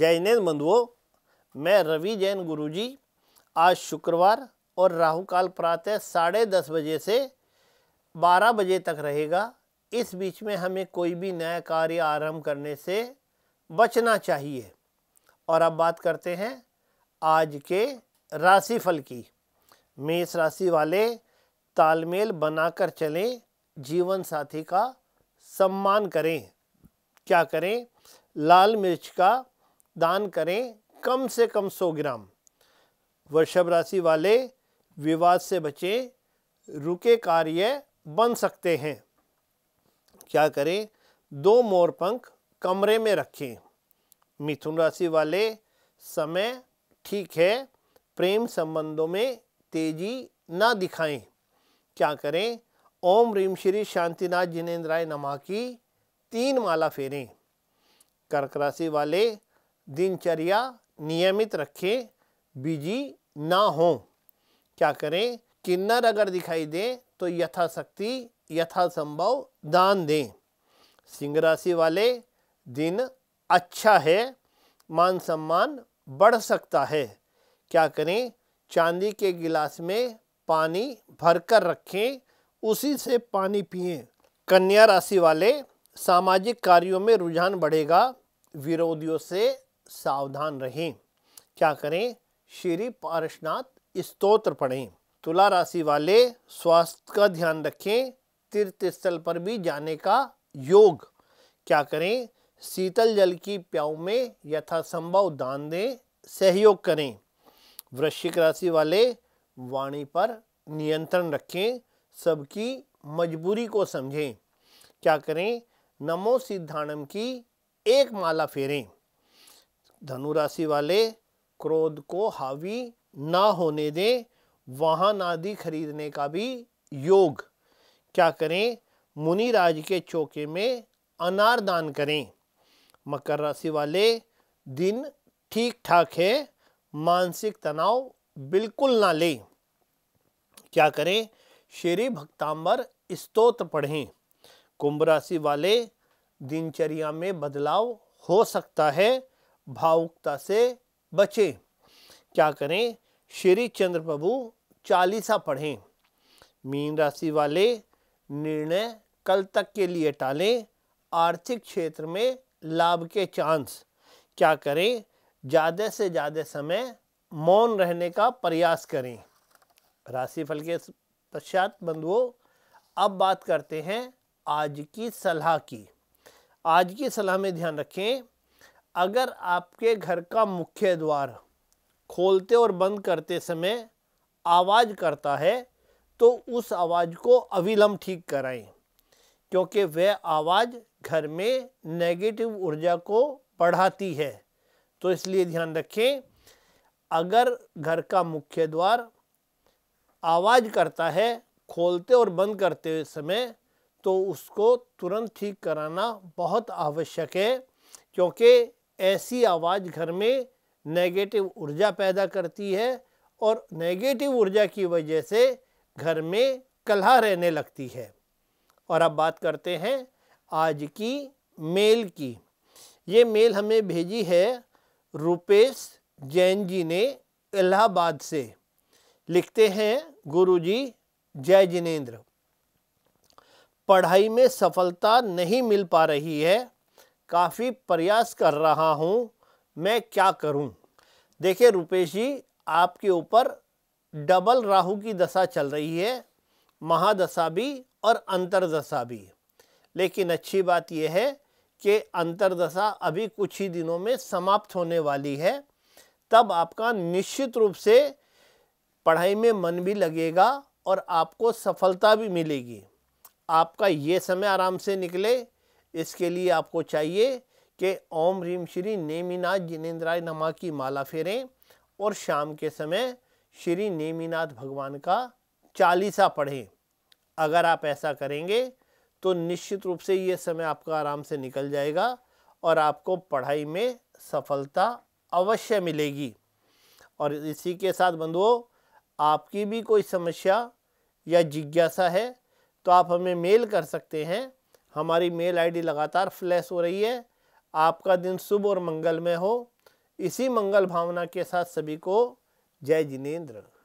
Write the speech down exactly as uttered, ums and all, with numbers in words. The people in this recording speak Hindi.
जय जिनेंद्र बंधुओं, मैं रवि जैन गुरुजी आज शुक्रवार और राहु काल प्रातः साढ़े दस बजे से बारह बजे तक रहेगा। इस बीच में हमें कोई भी नया कार्य आरंभ करने से बचना चाहिए। और अब बात करते हैं आज के राशिफल की। मेष राशि वाले तालमेल बनाकर चलें, जीवन साथी का सम्मान करें। क्या करें? लाल मिर्च का दान करें, कम से कम सौ ग्राम। वृषभ राशि वाले विवाद से बचें, रुके कार्य बन सकते हैं। क्या करें? दो मोरपंख कमरे में रखें। मिथुन राशि वाले समय ठीक है, प्रेम संबंधों में तेजी ना दिखाएं। क्या करें? ओम रीम श्री शांतिनाथ जिनेंद्राय नमः की तीन माला फेरें। कर्क राशि वाले दिनचर्या नियमित रखें, बिजी ना हों। क्या करें? किन्नर अगर दिखाई दें तो यथाशक्ति यथासंभव दान दें। सिंह राशि वाले दिन अच्छा है, मान सम्मान बढ़ सकता है। क्या करें? चांदी के गिलास में पानी भरकर रखें, उसी से पानी पिएं। कन्या राशि वाले सामाजिक कार्यों में रुझान बढ़ेगा, विरोधियों से सावधान रहें। क्या करें? श्री पार्श्वनाथ स्तोत्र पढ़ें। तुला राशि वाले स्वास्थ्य का ध्यान रखें, तीर्थ स्थल पर भी जाने का योग। क्या करें? शीतल जल की प्याऊ में यथासंभव दान दें, सहयोग करें। वृश्चिक राशि वाले वाणी पर नियंत्रण रखें, सबकी मजबूरी को समझें। क्या करें? नमो सिद्धानम् की एक माला फेरें। धनुराशि वाले क्रोध को हावी ना होने दें, वाहन आदि खरीदने का भी योग। क्या करें? मुनिराज के चौके में अनार दान करें। मकर राशि वाले दिन ठीक ठाक है, मानसिक तनाव बिल्कुल ना लें। क्या करें? श्री भक्तामर स्तोत्र पढ़ें। कुंभ राशि वाले दिनचर्या में बदलाव हो सकता है, भावुकता से बचें। क्या करें? श्री चंद्र प्रभु चालीसा पढ़ें। मीन राशि वाले निर्णय कल तक के लिए टालें, आर्थिक क्षेत्र में लाभ के चांस। क्या करें? ज़्यादा से ज़्यादा समय मौन रहने का प्रयास करें। राशिफल के पश्चात बंधुओं, अब बात करते हैं आज की सलाह की। आज की सलाह में ध्यान रखें, अगर आपके घर का मुख्य द्वार खोलते और बंद करते समय आवाज़ करता है तो उस आवाज़ को अविलंब ठीक कराएं, क्योंकि वह आवाज़ घर में नेगेटिव ऊर्जा को बढ़ाती है। तो इसलिए ध्यान रखें, अगर घर का मुख्य द्वार आवाज़ करता है खोलते और बंद करते समय, तो उसको तुरंत ठीक कराना बहुत आवश्यक है, क्योंकि ऐसी आवाज़ घर में नेगेटिव ऊर्जा पैदा करती है और नेगेटिव ऊर्जा की वजह से घर में कलह रहने लगती है। और अब बात करते हैं आज की मेल की। ये मेल हमें भेजी है रुपेश जैन जी ने इलाहाबाद से। लिखते हैं, गुरुजी जय जिनेंद्र, पढ़ाई में सफलता नहीं मिल पा रही है, काफ़ी प्रयास कर रहा हूँ, मैं क्या करूँ? देखिए रुपेश जी, आपके ऊपर डबल राहु की दशा चल रही है, महादशा भी और अंतरदशा भी। लेकिन अच्छी बात यह है कि अंतरदशा अभी कुछ ही दिनों में समाप्त होने वाली है, तब आपका निश्चित रूप से पढ़ाई में मन भी लगेगा और आपको सफलता भी मिलेगी। आपका ये समय आराम से निकले, इसके लिए आपको चाहिए कि ओम रीम श्री नेमीनाथ जिनेंद्राय नमः की माला फेरें और शाम के समय श्री नेमीनाथ भगवान का चालीसा पढ़ें। अगर आप ऐसा करेंगे तो निश्चित रूप से ये समय आपका आराम से निकल जाएगा और आपको पढ़ाई में सफलता अवश्य मिलेगी। और इसी के साथ बंधुओं, आपकी भी कोई समस्या या जिज्ञासा है तो आप हमें मेल कर सकते हैं। हमारी मेल आईडी लगातार फ्लैश हो रही है। आपका दिन शुभ और मंगलमय हो। इसी मंगल भावना के साथ सभी को जय जिनेंद्र।